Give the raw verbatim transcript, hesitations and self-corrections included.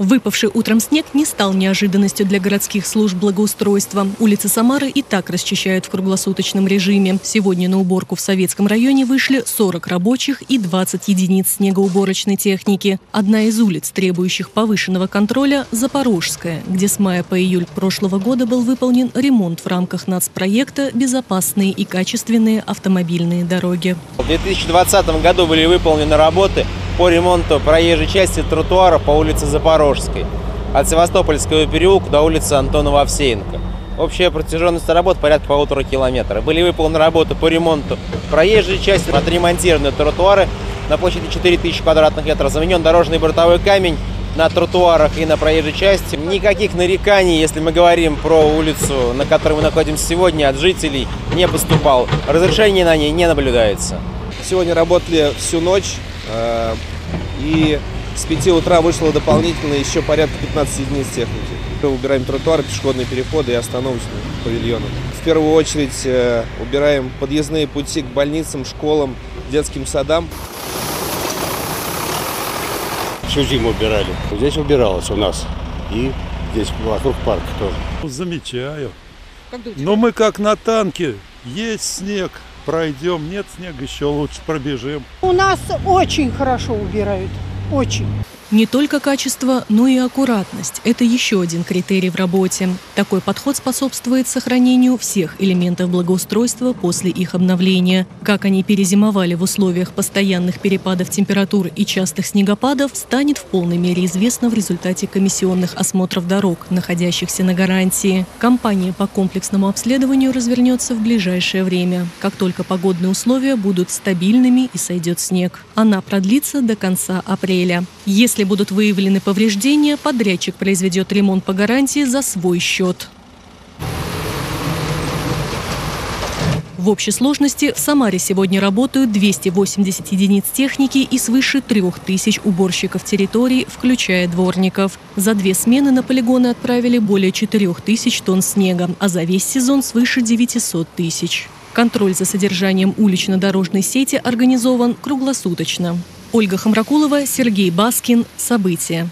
Выпавший утром снег не стал неожиданностью для городских служб благоустройства. Улицы Самары и так расчищают в круглосуточном режиме. Сегодня на уборку в Советском районе вышли сорок рабочих и двадцать единиц снегоуборочной техники. Одна из улиц, требующих повышенного контроля, Запорожская, где с мая по июль прошлого года был выполнен ремонт в рамках нацпроекта «Безопасные и качественные автомобильные дороги». В две тысячи двадцатом году были выполнены работы по ремонту проезжей части тротуара по улице Запорожской от Севастопольского переулка до улицы Антонова-Овсеенко. Общая протяженность работ порядка полутора километра. Были выполнены работы по ремонту проезжей части, отремонтированы тротуары на площади четыре тысячи квадратных метров, заменен дорожный бортовой камень на тротуарах и на проезжей части. Никаких нареканий, если мы говорим про улицу, на которой мы находимся сегодня, от жителей не поступало. Разрешений на ней не наблюдается. Сегодня работали всю ночь. И с пяти утра вышло дополнительно еще порядка пятнадцати единиц техники. Убираем тротуары, пешеходные переходы и остановочные павильоны. В первую очередь убираем подъездные пути к больницам, школам, детским садам. Всю зиму убирали. Здесь убиралось у нас. И здесь вокруг парка тоже. Замечаю. Но мы как на танке. Есть снег. Пройдем, нет снега, еще лучше пробежим. У нас очень хорошо убирают, очень. Не только качество, но и аккуратность – это еще один критерий в работе. Такой подход способствует сохранению всех элементов благоустройства после их обновления. Как они перезимовали в условиях постоянных перепадов температур и частых снегопадов, станет в полной мере известно в результате комиссионных осмотров дорог, находящихся на гарантии. Кампания по комплексному обследованию развернется в ближайшее время, как только погодные условия будут стабильными и сойдет снег. Она продлится до конца апреля. Если Если будут выявлены повреждения, подрядчик произведет ремонт по гарантии за свой счет. В общей сложности в Самаре сегодня работают двести восемьдесят единиц техники и свыше трёх тысяч уборщиков территорий, включая дворников. За две смены на полигоны отправили более четырёх тысяч тонн снега, а за весь сезон свыше девятисот тысяч. Контроль за содержанием улично-дорожной сети организован круглосуточно. Ольга Хомракулова, Сергей Баскин. События.